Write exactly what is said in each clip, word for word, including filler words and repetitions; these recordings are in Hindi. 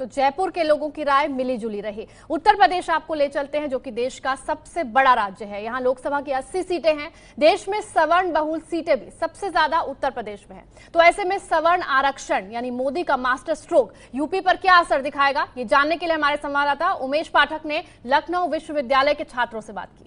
तो जयपुर के लोगों की राय मिली जुली रही। उत्तर प्रदेश आपको ले चलते हैं, जो कि देश का सबसे बड़ा राज्य है। यहाँ लोकसभा की अस्सी सीटें हैं। देश में सवर्ण बहुल सीटें भी सबसे ज्यादा उत्तर प्रदेश में हैं। तो ऐसे में सवर्ण आरक्षण यानी मोदी का मास्टर स्ट्रोक यूपी पर क्या असर दिखाएगा, ये जानने के लिए हमारे संवाददाता उमेश पाठक ने लखनऊ विश्वविद्यालय के छात्रों से बात की।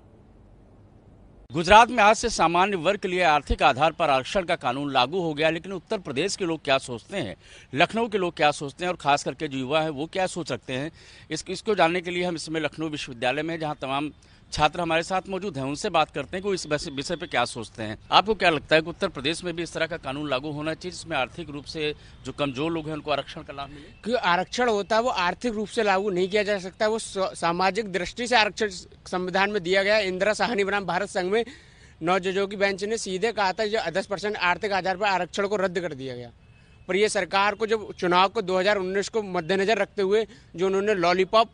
गुजरात में आज से सामान्य वर्ग के लिए आर्थिक आधार पर आरक्षण का कानून लागू हो गया, लेकिन उत्तर प्रदेश के लोग क्या सोचते हैं, लखनऊ के लोग क्या सोचते हैं और खास करके जो युवा है वो क्या सोच सकते हैं, इस, इसको जानने के लिए हम इसमें लखनऊ विश्वविद्यालय में जहां तमाम छात्र हमारे साथ मौजूद हैं उनसे बात करते हैं कि इस विषय पे क्या सोचते हैं। आपको क्या लगता है कि उत्तर प्रदेश में भी इस तरह का कानून लागू होना चाहिए जिसमें आर्थिक रूप से जो कमजोर लोग हैं उनको आरक्षण का लाभ मिले? क्यों आरक्षण होता है वो आर्थिक रूप से लागू नहीं किया जा सकता, वो सामाजिक दृष्टि से आरक्षण संविधान में दिया गया। इंदिरा साहनी बनाम भारत संघ में नौ जजों की बेंच ने सीधे कहा था जो दस परसेंट आर्थिक आधार पर आरक्षण को रद्द कर दिया गया। पर यह सरकार को जब चुनाव को दो हजार उन्नीस को मद्देनजर रखते हुए जो उन्होंने लॉलीपॉप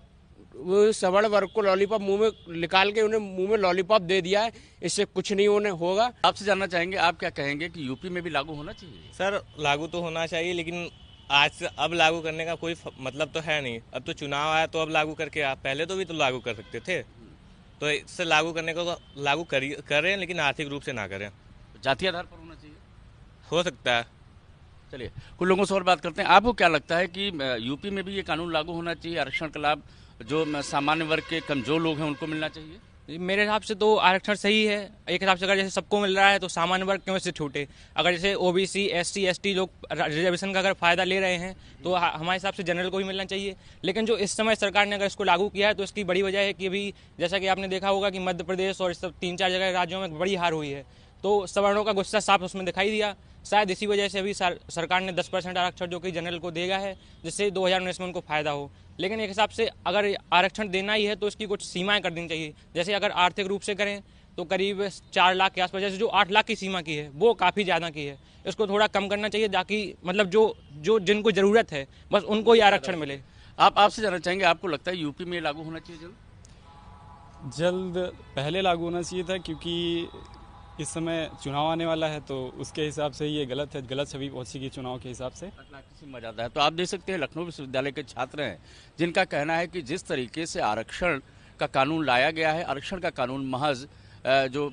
वो सवर्ण वर्ग को लॉलीपॉप मुंह में निकाल के उन्हें मुंह में लॉलीपॉप दे दिया है, इससे कुछ नहीं होने होगा। आपसे जानना चाहेंगे, आप क्या कहेंगे कि यूपी में भी लागू होना चाहिए? सर लागू तो होना चाहिए, लेकिन आज से अब लागू करने का कोई मतलब तो है नहीं। अब तो चुनाव आया तो अब लागू करके आप, पहले तो भी तो लागू कर सकते थे, तो इससे लागू करने को तो लागू करें लेकिन आर्थिक रूप से ना करें। जाति आधार पर होना चाहिए, हो सकता है। चलिए कुछ लोगों से और बात करते हैं। आपको क्या लगता है कि यूपी में भी ये कानून लागू होना चाहिए, आरक्षण का लाभ जो सामान्य वर्ग के कमजोर लोग हैं उनको मिलना चाहिए? मेरे हिसाब से तो आरक्षण सही है। एक हिसाब से अगर जैसे सबको मिल रहा है तो सामान्य वर्ग क्यों इससे छूटे? अगर जैसे ओबीसी, एससी, एसटी लोग रिजर्वेशन का अगर फायदा ले रहे हैं तो हमारे हिसाब से जनरल को भी मिलना चाहिए। लेकिन जो इस समय सरकार ने अगर इसको लागू किया है तो इसकी बड़ी वजह है कि अभी जैसा कि आपने देखा होगा कि मध्य प्रदेश और इस सब तीन चार जगह राज्यों में बड़ी हार हुई है, तो सवर्णों का गुस्सा साफ उसमें दिखाई दिया। शायद इसी वजह से अभी सरकार ने दस परसेंट आरक्षण जो कि जनरल को देगा है, जिससे दो हजार उन्नीस में उनको फायदा हो। लेकिन एक हिसाब से अगर आरक्षण देना ही है तो इसकी कुछ सीमाएं कर देनी चाहिए। जैसे अगर आर्थिक रूप से करें तो करीब चार लाख के आसपास, जैसे जो आठ लाख की सीमा की है वो काफ़ी ज़्यादा की है, इसको थोड़ा कम करना चाहिए ताकि मतलब जो जो जिनको ज़रूरत है बस उनको ही आरक्षण मिले। आप आपसे जानना चाहेंगे, आपको लगता है यूपी में लागू होना चाहिए? जल्द जल्द पहले लागू होना चाहिए था, क्योंकि इस समय चुनाव आने वाला है तो उसके हिसाब से ये गलत है, गलत छवि पहुंचेगी चुनाव के हिसाब से। मजा है तो आप देख सकते हैं लखनऊ विश्वविद्यालय के छात्र हैं जिनका कहना है कि जिस तरीके से आरक्षण का कानून लाया गया है, आरक्षण का कानून महज जो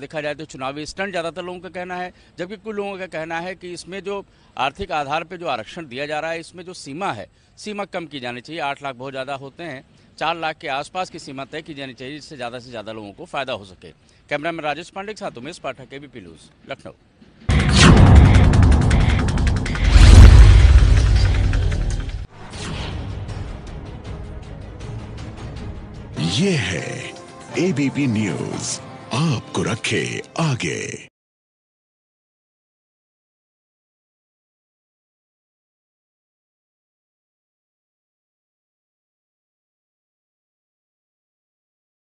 देखा जाए तो चुनावी स्टंट ज़्यादातर लोगों का कहना है, जबकि कुछ लोगों का कहना है कि इसमें जो आर्थिक आधार पर जो आरक्षण दिया जा रहा है इसमें जो सीमा है सीमा कम की जानी चाहिए। आठ लाख बहुत ज़्यादा होते हैं, चार लाख के आसपास की सीमा तय की जानी चाहिए जिससे ज़्यादा से ज़्यादा लोगों को फायदा हो सके। कैमरा में राजेश पांडे के साथ उमेश पाठक, एबीपी न्यूज़, लखनऊ। ये है एबीपी न्यूज़, आपको रखे आगे।